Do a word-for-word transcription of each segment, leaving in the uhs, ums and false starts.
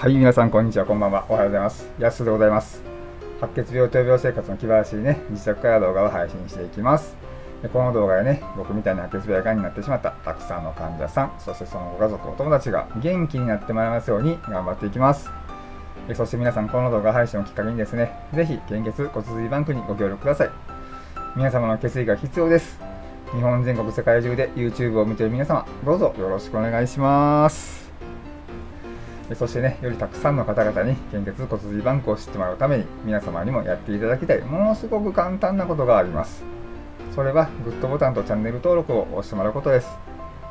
はい、皆さんこんにちは、こんばんは、おはようございます。やすでございます。白血病闘病生活の気晴らしいね、自宅から動画を配信していきます。でこの動画でね、僕みたいな白血病やがんになってしまったたくさんの患者さん、そしてそのご家族、お友達が元気になってもらいますように頑張っていきます。でそして皆さん、この動画配信をきっかけにですね、ぜひ献血骨髄バンクにご協力ください。皆様の血液が必要です。日本全国世界中で YouTube を見ている皆様、どうぞよろしくお願いします。そしてね、よりたくさんの方々に献血骨髄バンクを知ってもらうために、皆様にもやっていただきたい、ものすごく簡単なことがあります。それはグッドボタンとチャンネル登録を押してもらうことです。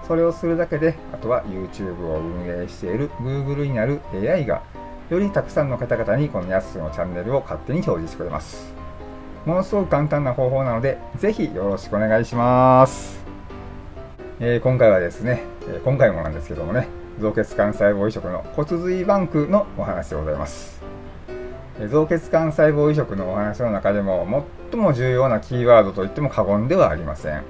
それをするだけで、あとは YouTube を運営している Google になる エーアイ がよりたくさんの方々にこのやすのチャンネルを勝手に表示してくれます。ものすごく簡単な方法なので、ぜひよろしくお願いします。えー、今回はですね、今回もなんですけどもね、造血幹細胞移植の骨髄バンクのお話でございます。造血幹細胞移植のお話の中でも最も重要なキーワードと言っても過言ではありません。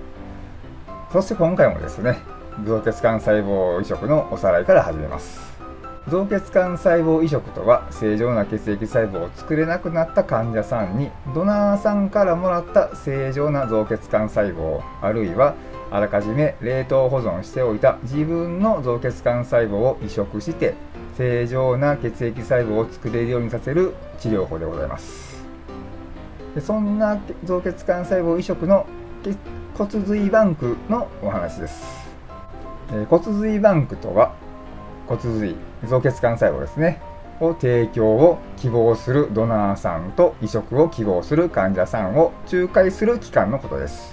そして今回もですね、造血幹細胞移植のおさらいから始めます。造血幹細胞移植とは、正常な血液細胞を作れなくなった患者さんにドナーさんからもらった正常な造血幹細胞、あるいはあらかじめ冷凍保存しておいた自分の造血幹細胞を移植して正常な血液細胞を作れるようにさせる治療法でございます。でそんな造血幹細胞移植の骨髄バンクのお話です。え骨髄バンクとは、骨髄、造血幹細胞ですねを提供を希望するドナーさんと移植を希望する患者さんを仲介する機関のことです。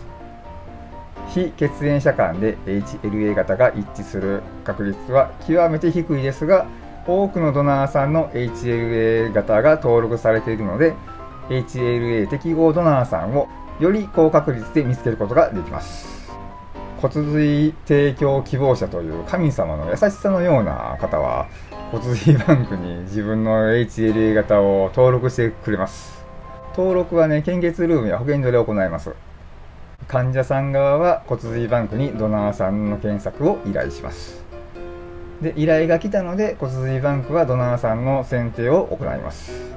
非血縁者間で エイチエルエー 型が一致する確率は極めて低いですが、多くのドナーさんの エイチエルエー 型が登録されているので、 エイチエルエー 適合ドナーさんをより高確率で見つけることができます。骨髄提供希望者という神様の優しさのような方は、骨髄バンクに自分の エイチエルエー 型を登録してくれます。登録はね、献血ルームや保健所で行います。患者さん側は骨髄バンクにドナーさんの検索を依頼します。で依頼が来たので、骨髄バンクはドナーさんの選定を行います。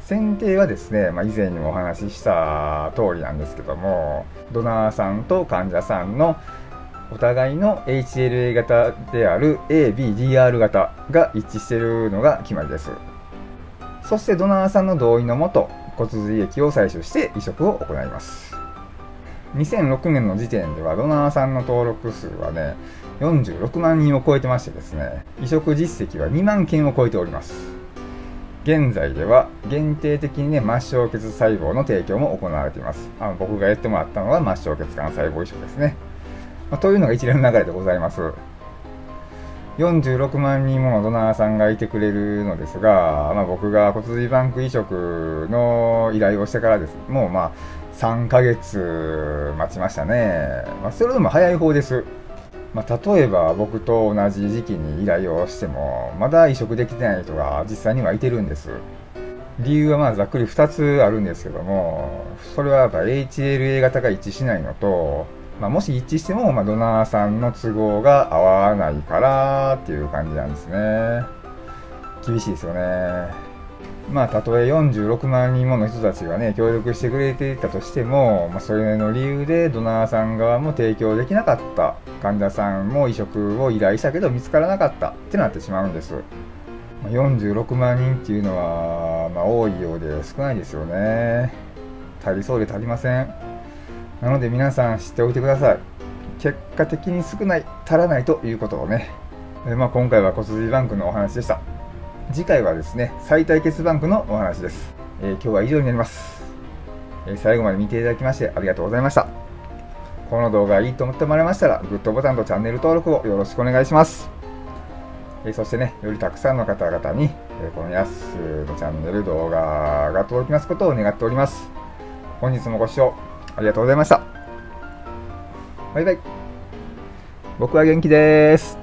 選定はですね、まあ、以前にもお話しした通りなんですけども、ドナーさんと患者さんのお互いの エイチエルエー 型である エービーディーアール 型が一致しているのが決まりです。そしてドナーさんの同意のもと、骨髄液を採取して移植を行います。にせんろくねんの時点ではドナーさんの登録数はね、よんじゅうろくまんにんを超えてましてですね、移植実績はにまんけんを超えております。現在では限定的にね、末梢血細胞の提供も行われています。あの僕がやってもらったのは末梢血管細胞移植ですね、まあ、というのが一連の流れでございます。よんじゅうろくまんにんものドナーさんがいてくれるのですが、まあ、僕が骨髄バンク移植の依頼をしてからです、もうまあさんかげつ待ちましたね。まあ、それでも早い方です。まあ、例えば僕と同じ時期に依頼をしても、まだ移植できてない人が実際にはいてるんです。理由はまあざっくりふたつあるんですけども、それはやっぱ エイチエルエー 型が一致しないのと、まあ、もし一致してもまあドナーさんの都合が合わないからっていう感じなんですね。厳しいですよね。まあ、たとえよんじゅうろくまんにんもの人たちがね、協力してくれていたとしても、まあ、それの理由でドナーさん側も提供できなかった、患者さんも移植を依頼したけど見つからなかったってなってしまうんです。まあ、よんじゅうろくまんにんっていうのは、まあ、多いようで少ないですよね。足りそうで足りません。なので皆さん知っておいてください。結果的に少ない、足らないということをね。で、まあ、今回は骨髄バンクのお話でした。次回はですね、再体血バンクのお話です。えー、今日は以上になります。えー、最後まで見ていただきましてありがとうございました。この動画がいいと思ってもらえましたら、グッドボタンとチャンネル登録をよろしくお願いします。えー、そしてね、よりたくさんの方々に、えー、このやすのチャンネル動画が届きますことを願っております。本日もご視聴ありがとうございました。バイバイ。僕は元気です。